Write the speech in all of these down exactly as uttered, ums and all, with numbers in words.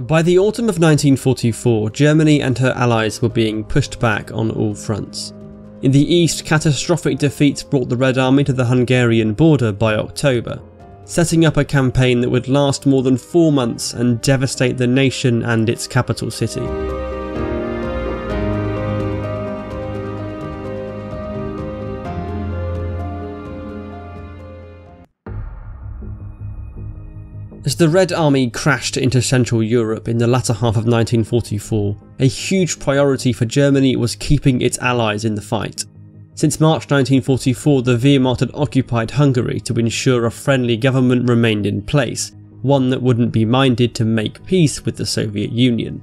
By the autumn of nineteen forty-four, Germany and her allies were being pushed back on all fronts. In the east, catastrophic defeats brought the Red Army to the Hungarian border by October, setting up a campaign that would last more than four months and devastate the nation and its capital city. As the Red Army crashed into Central Europe in the latter half of nineteen forty-four, a huge priority for Germany was keeping its allies in the fight. Since March nineteen forty-four, the Wehrmacht had occupied Hungary to ensure a friendly government remained in place, one that wouldn't be minded to make peace with the Soviet Union.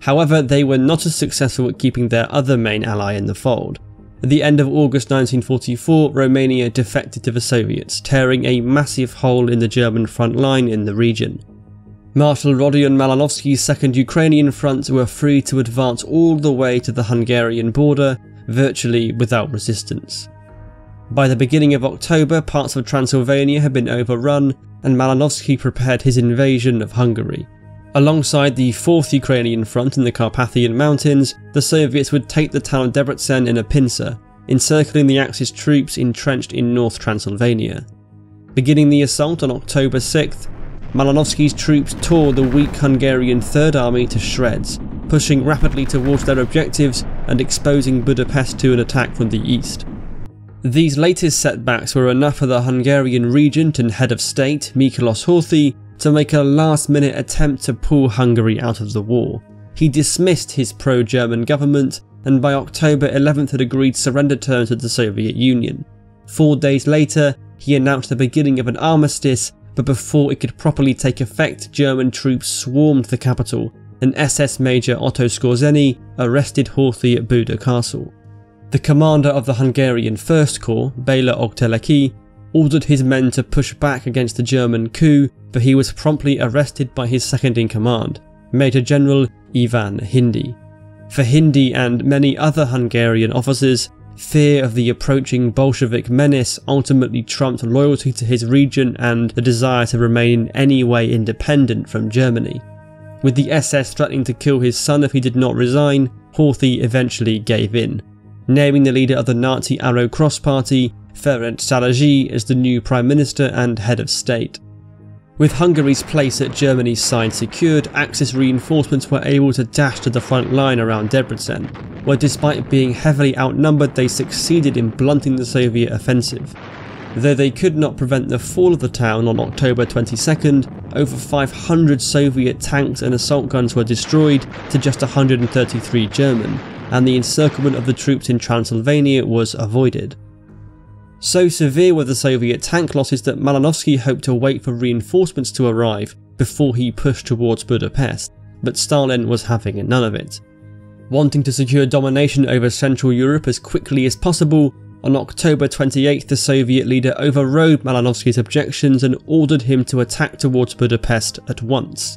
However, they were not as successful at keeping their other main ally in the fold. At the end of August nineteen forty-four, Romania defected to the Soviets, tearing a massive hole in the German front line in the region. Marshal Rodion Malinovsky's second Ukrainian front were free to advance all the way to the Hungarian border, virtually without resistance. By the beginning of October, parts of Transylvania had been overrun, and Malinovsky prepared his invasion of Hungary. Alongside the fourth Ukrainian front in the Carpathian Mountains, the Soviets would take the town of Debrecen in a pincer, encircling the Axis troops entrenched in North Transylvania. Beginning the assault on October sixth, Malinovsky's troops tore the weak Hungarian Third Army to shreds, pushing rapidly towards their objectives and exposing Budapest to an attack from the east. These latest setbacks were enough for the Hungarian regent and head of state, Miklós Horthy, to make a last-minute attempt to pull Hungary out of the war. He dismissed his pro-German government, and by October eleventh had agreed surrender terms with the Soviet Union. Four days later, he announced the beginning of an armistice, but before it could properly take effect, German troops swarmed the capital, and S S Major Otto Skorzeny arrested Horthy at Buda Castle. The commander of the Hungarian First Corps, Béla Ogtaleky, ordered his men to push back against the German coup, but he was promptly arrested by his second-in-command, Major General Ivan Hindy. For Hindy and many other Hungarian officers, fear of the approaching Bolshevik menace ultimately trumped loyalty to his region and the desire to remain in any way independent from Germany. With the S S threatening to kill his son if he did not resign, Horthy eventually gave in, naming the leader of the Nazi Arrow Cross Party, Ferenc Szálasi, as the new Prime Minister and head of state. With Hungary's place at Germany's side secured, Axis reinforcements were able to dash to the front line around Debrecen, where despite being heavily outnumbered they succeeded in blunting the Soviet offensive. Though they could not prevent the fall of the town on October twenty-second, over five hundred Soviet tanks and assault guns were destroyed to just one hundred thirty-three German, and the encirclement of the troops in Transylvania was avoided. So severe were the Soviet tank losses that Malinovsky hoped to wait for reinforcements to arrive before he pushed towards Budapest, but Stalin was having none of it. Wanting to secure domination over Central Europe as quickly as possible, on October twenty-eighth the Soviet leader overrode Malinovsky's objections and ordered him to attack towards Budapest at once.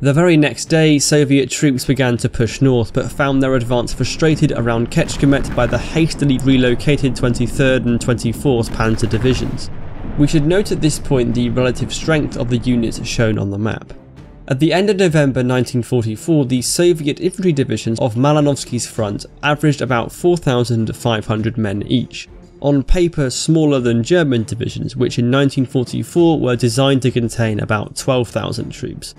The very next day, Soviet troops began to push north, but found their advance frustrated around Ketchkemet by the hastily relocated twenty-third and twenty-fourth Panzer Divisions. We should note at this point the relative strength of the units shown on the map. At the end of November nineteen forty-four, the Soviet infantry divisions of Malinovsky's front averaged about four thousand five hundred men each, on paper smaller than German divisions, which in nineteen forty-four were designed to contain about twelve thousand troops.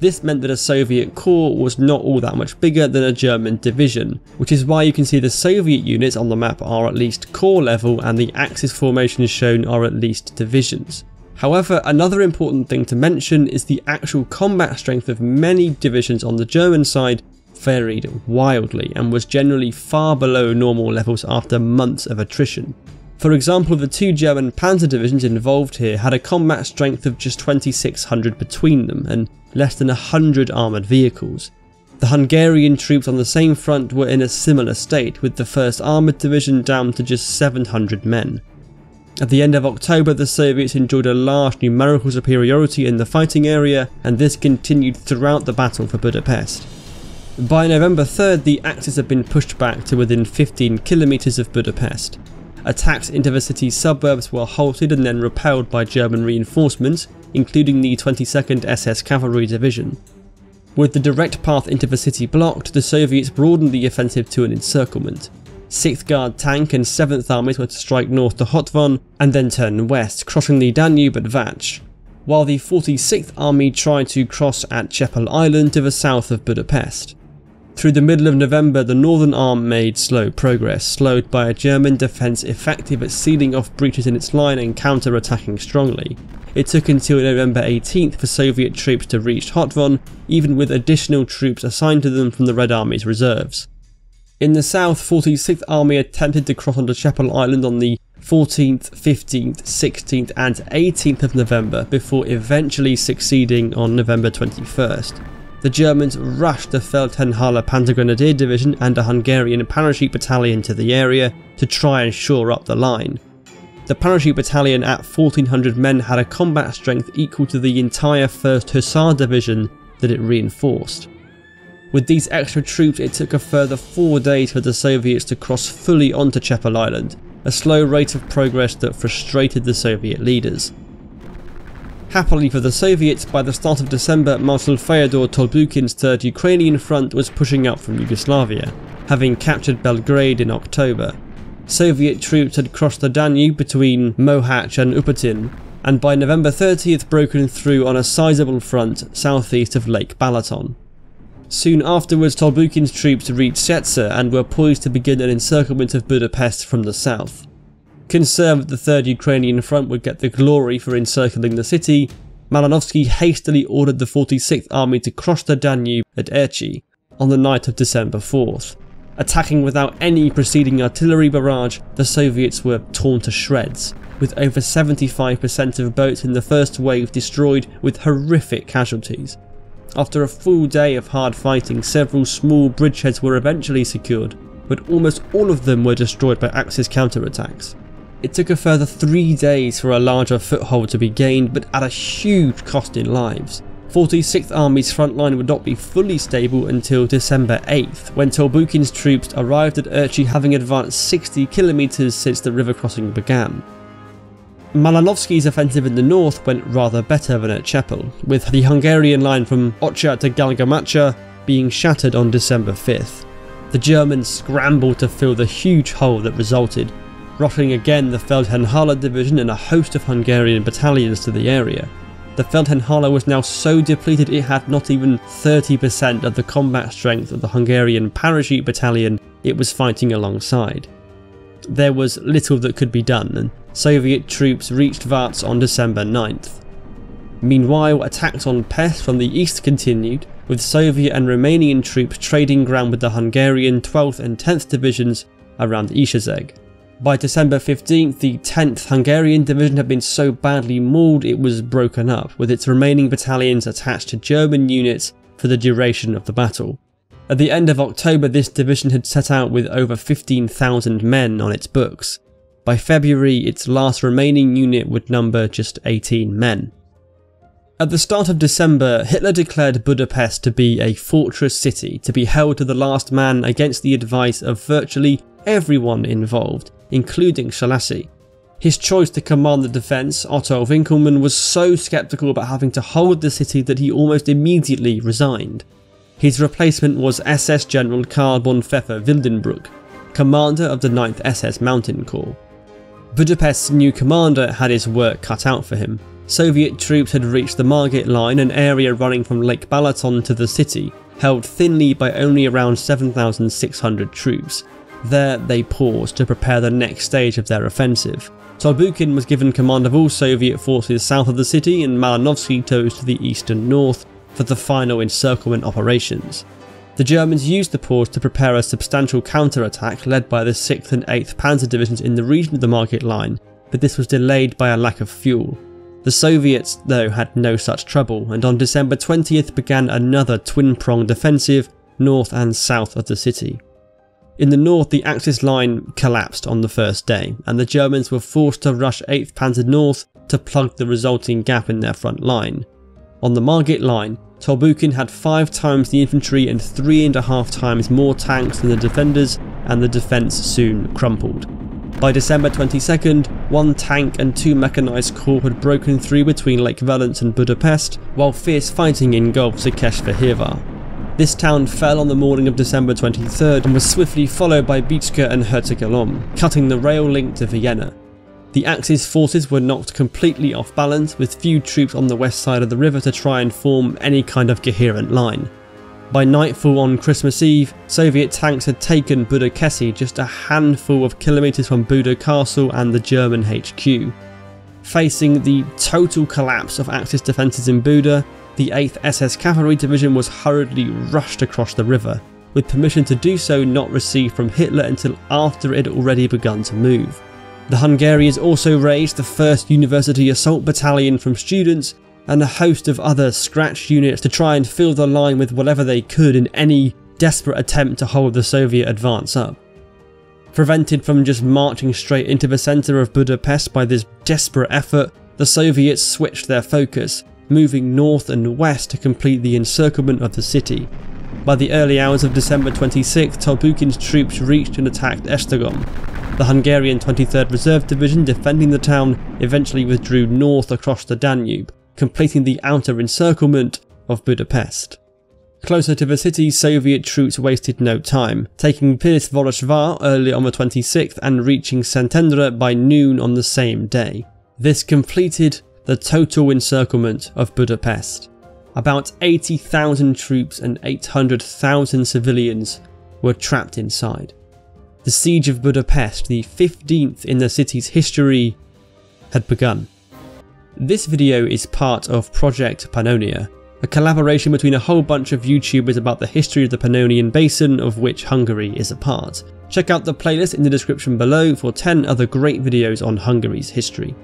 This meant that a Soviet corps was not all that much bigger than a German division, which is why you can see the Soviet units on the map are at least corps level and the Axis formations shown are at least divisions. However, another important thing to mention is the actual combat strength of many divisions on the German side varied wildly and was generally far below normal levels after months of attrition. For example, the two German panzer divisions involved here had a combat strength of just twenty-six hundred between them and less than one hundred armoured vehicles. The Hungarian troops on the same front were in a similar state, with the first Armoured Division down to just seven hundred men. At the end of October, the Soviets enjoyed a large numerical superiority in the fighting area, and this continued throughout the battle for Budapest. By November third, the Axis had been pushed back to within fifteen kilometres of Budapest. Attacks into the city's suburbs were halted and then repelled by German reinforcements, including the twenty-second S S Cavalry Division. With the direct path into the city blocked, the Soviets broadened the offensive to an encirclement. sixth Guard Tank and seventh Armies were to strike north to Hatvan and then turn west, crossing the Danube at Vác, while the forty-sixth Army tried to cross at Csepel Island to the south of Budapest. Through the middle of November, the Northern Arm made slow progress, slowed by a German defence effective at sealing off breaches in its line and counter-attacking strongly. It took until November eighteenth for Soviet troops to reach Hatvan, even with additional troops assigned to them from the Red Army's reserves. In the south, forty-sixth Army attempted to cross onto Csepel Island on the fourteenth, fifteenth, sixteenth and eighteenth of November before eventually succeeding on November twenty-first. The Germans rushed the Feldherrnhalle Panzergrenadier Division and a Hungarian parachute battalion to the area to try and shore up the line. The parachute battalion at fourteen hundred men had a combat strength equal to the entire first Hussar Division that it reinforced. With these extra troops, it took a further four days for the Soviets to cross fully onto Csepel Island, a slow rate of progress that frustrated the Soviet leaders. Happily for the Soviets, by the start of December, Marshal Fyodor Tolbukhin's Third Ukrainian Front was pushing up from Yugoslavia, having captured Belgrade in October. Soviet troops had crossed the Danube between Mohács and Uputin, and by November thirtieth broken through on a sizable front southeast of Lake Balaton. Soon afterwards, Tolbukhin's troops reached Szetse and were poised to begin an encirclement of Budapest from the south. Concerned that the Third Ukrainian Front would get the glory for encircling the city, Malinovsky hastily ordered the forty-sixth Army to cross the Danube at Erchi on the night of December fourth. Attacking without any preceding artillery barrage, the Soviets were torn to shreds, with over seventy-five percent of boats in the first wave destroyed with horrific casualties. After a full day of hard fighting, several small bridgeheads were eventually secured, but almost all of them were destroyed by Axis counterattacks. It took a further three days for a larger foothold to be gained, but at a huge cost in lives. forty-sixth Army's front line would not be fully stable until December eighth, when Tolbukhin's troops arrived at Erchi, having advanced sixty kilometres since the river crossing began. Malinovsky's offensive in the north went rather better than at Csepel, with the Hungarian line from Ocha to Galgamacha being shattered on December fifth. The Germans scrambled to fill the huge hole that resulted, roughing again the Feldherrnhalle division and a host of Hungarian battalions to the area. The Feldherrnhalle was now so depleted it had not even thirty percent of the combat strength of the Hungarian parachute battalion it was fighting alongside. There was little that could be done, and Soviet troops reached Vác on December ninth. Meanwhile, attacks on Pest from the east continued, with Soviet and Romanian troops trading ground with the Hungarian twelfth and tenth Divisions around Isaszeg. By December fifteenth, the tenth Hungarian Division had been so badly mauled it was broken up, with its remaining battalions attached to German units for the duration of the battle. At the end of October, this division had set out with over fifteen thousand men on its books. By February, its last remaining unit would number just eighteen men. At the start of December, Hitler declared Budapest to be a fortress city, to be held to the last man against the advice of virtually everyone involved, including Shalassi. His choice to command the defence, Otto Winkelmann, was so sceptical about having to hold the city that he almost immediately resigned. His replacement was S S General Karl von Pfeffer Wildenbrück, commander of the ninth S S Mountain Corps. Budapest's new commander had his work cut out for him. Soviet troops had reached the Margit line, an area running from Lake Balaton to the city, held thinly by only around seven thousand six hundred troops. There they paused to prepare the next stage of their offensive. Tolbukhin was given command of all Soviet forces south of the city, and Malinovsky toes to the east and north for the final encirclement operations. The Germans used the pause to prepare a substantial counterattack led by the sixth and eighth Panzer Divisions in the region of the Market Line, but this was delayed by a lack of fuel. The Soviets, though, had no such trouble, and on December twentieth began another twin-pronged offensive north and south of the city. In the north, the Axis line collapsed on the first day, and the Germans were forced to rush eighth Panzer north to plug the resulting gap in their front line. On the Margit line, Tolbukhin had five times the infantry and three and a half times more tanks than the defenders, and the defence soon crumpled. By December twenty-second, one tank and two mechanized corps had broken through between Lake Valence and Budapest, while fierce fighting engulfed Szekesfehervar. This town fell on the morning of December twenty-third and was swiftly followed by Bicske and Hercegalom, cutting the rail link to Vienna. The Axis forces were knocked completely off balance, with few troops on the west side of the river to try and form any kind of coherent line. By nightfall on Christmas Eve, Soviet tanks had taken Budakeszi, just a handful of kilometres from Buda Castle and the German H Q. Facing the total collapse of Axis defences in Buda, the eighth S S Cavalry Division was hurriedly rushed across the river, with permission to do so not received from Hitler until after it had already begun to move. The Hungarians also raised the first University Assault Battalion from students and a host of other scratch units to try and fill the line with whatever they could in any desperate attempt to hold the Soviet advance up. Prevented from just marching straight into the centre of Budapest by this desperate effort, the Soviets switched their focus, moving north and west to complete the encirclement of the city. By the early hours of December twenty-sixth, Tolbukhin's troops reached and attacked Esztergom. The Hungarian twenty-third Reserve Division defending the town eventually withdrew north across the Danube, completing the outer encirclement of Budapest. Closer to the city, Soviet troops wasted no time, taking Pilisvorosvar early on the twenty-sixth and reaching Szentendre by noon on the same day. This completed the total encirclement of Budapest. About eighty thousand troops and eight hundred thousand civilians were trapped inside. The siege of Budapest, the fifteenth in the city's history, had begun. This video is part of Project Pannonia, a collaboration between a whole bunch of YouTubers about the history of the Pannonian Basin, of which Hungary is a part. Check out the playlist in the description below for ten other great videos on Hungary's history.